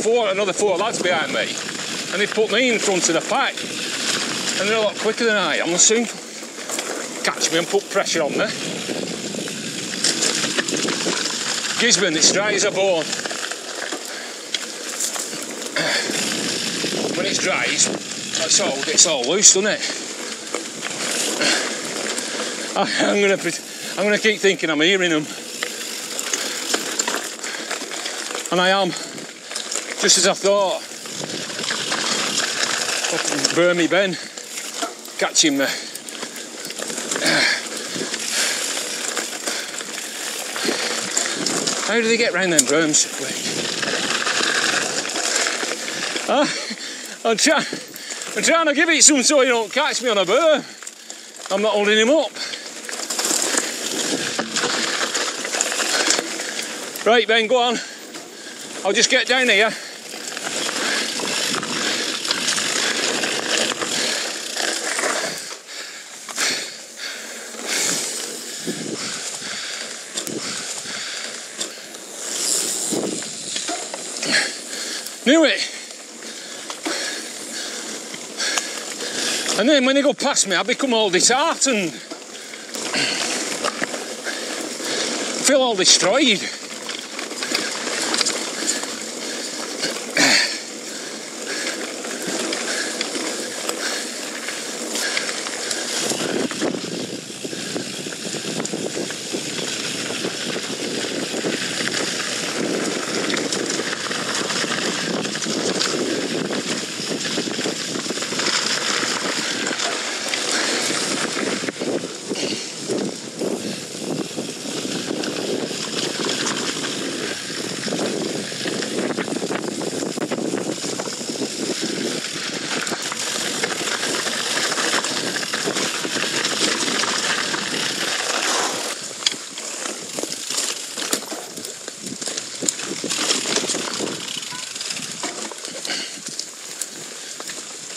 another four lads behind me, and they put me in front of the pack, and they're a lot quicker than I am. They'll soon catch me and put pressure on me. Gisburn, it's dry as a bone. When it's dry, it's all loose, doesn't it? I'm gonna keep thinking I'm hearing them. And I am, just as I thought. Up in Burmy Ben, catching me. How do they get round them berms so quick? I'm trying to give it some so he don't catch me on a berm. I'm not holding him up. Right, Ben, go on. I'll just get down here. Knew it. And then when they go past me, I become all disheartened. Feel all destroyed.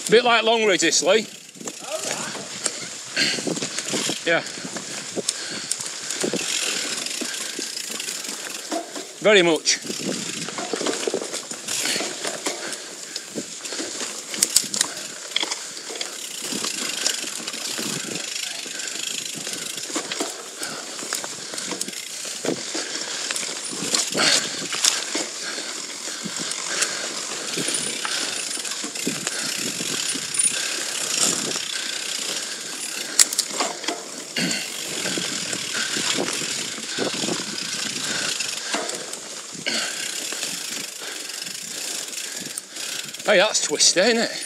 Bit like Longridge, this, Lee. Yeah. Very much. Hey, that's twisty, isn't it?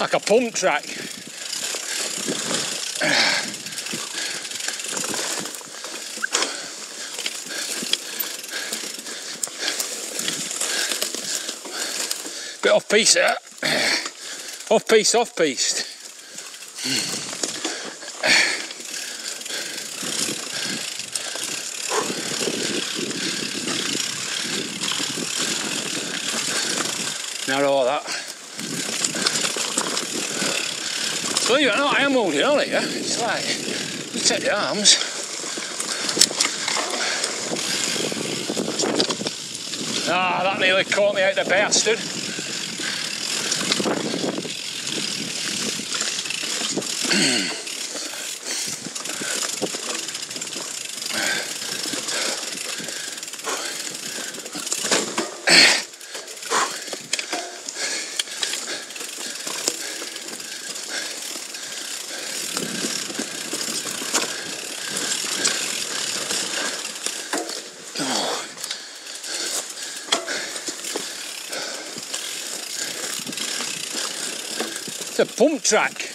Like a pump track. Bit off-piece, eh? Off-piece, off-pieced. Narrow that. Believe it or not, I am holding on here. It's like, you take the arms. Ah, that nearly caught me out, the bastard. A pump track.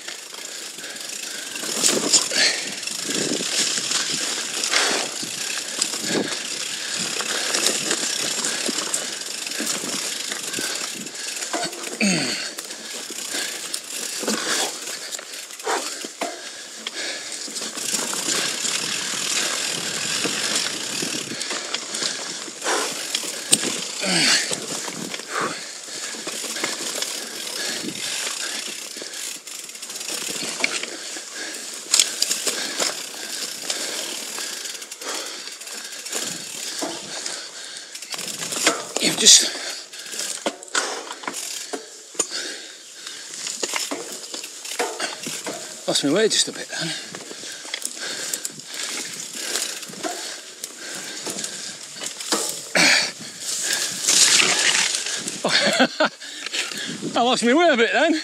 Lost my way just a bit then. I lost my way a bit then.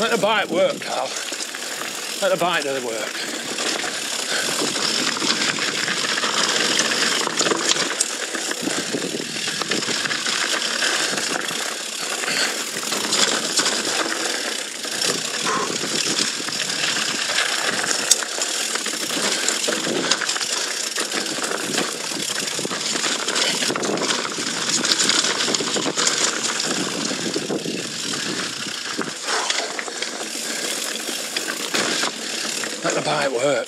Let the bike work, Carl. Let the bike do the work. Might work.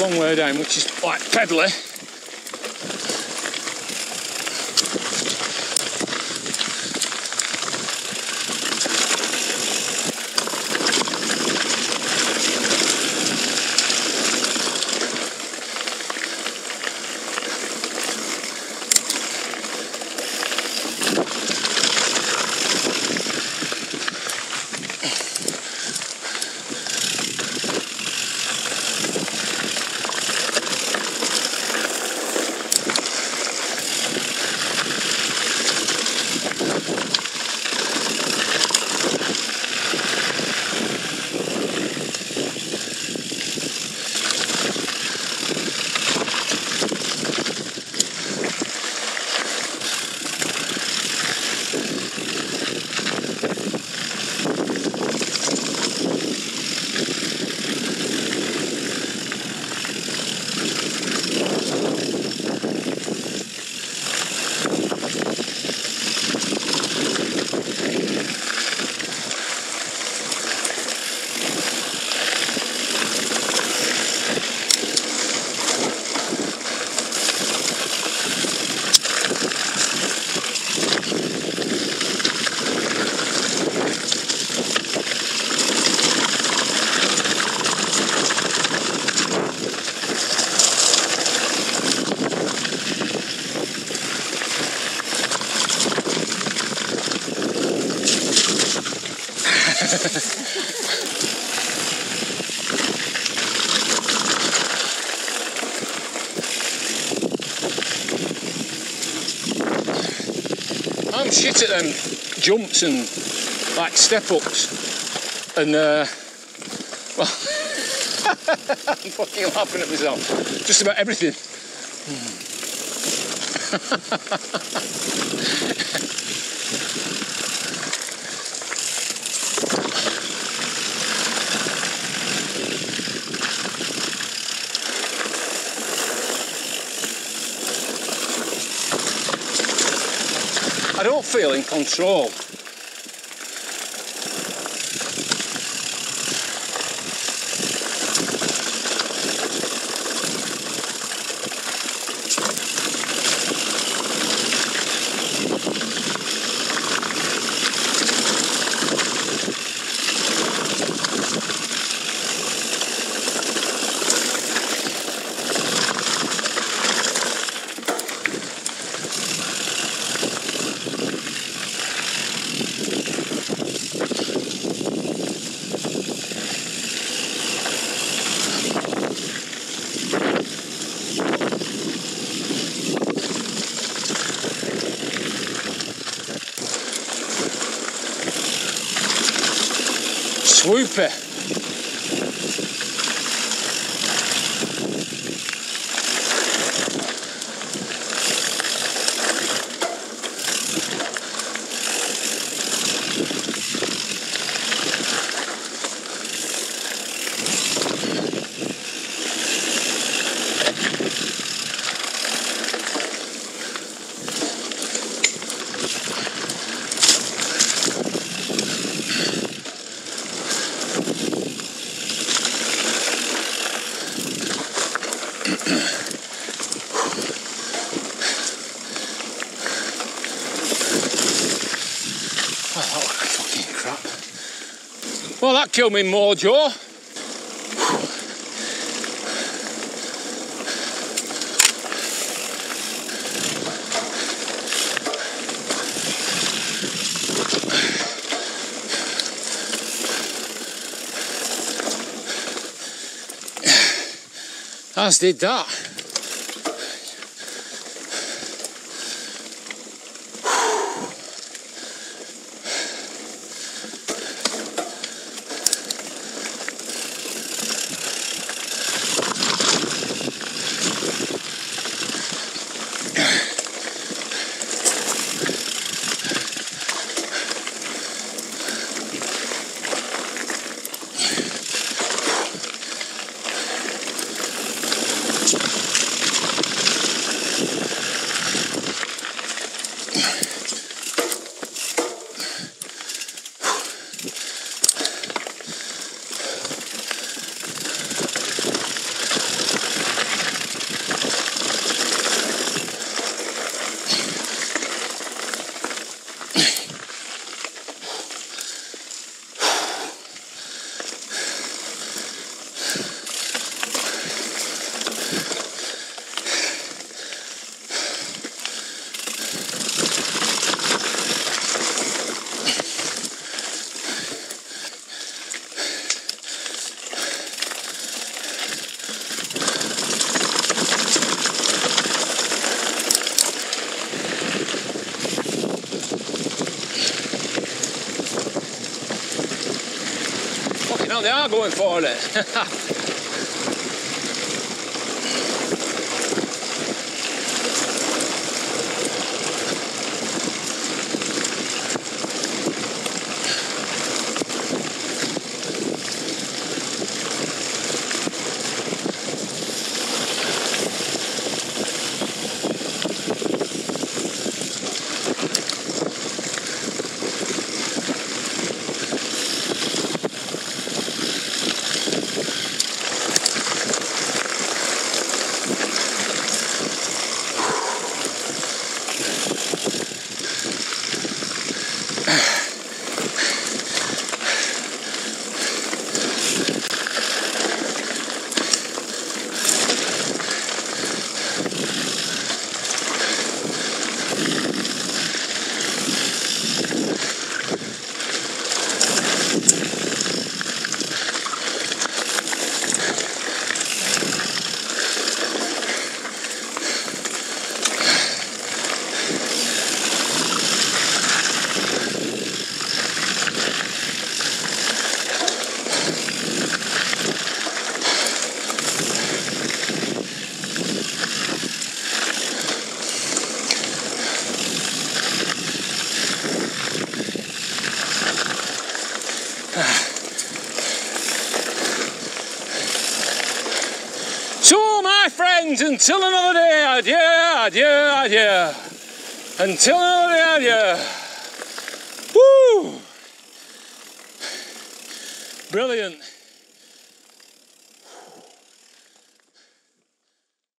Long way down, which is like peddly. I'm shit at them jumps and like step ups and well I'm fucking laughing at myself. Just about everything. I don't feel in control. Swoopy. Well, that killed me more, Joe. As did that. They are going for it. my friends, until another day, adieu. Until another day, adieu. Woo! Brilliant.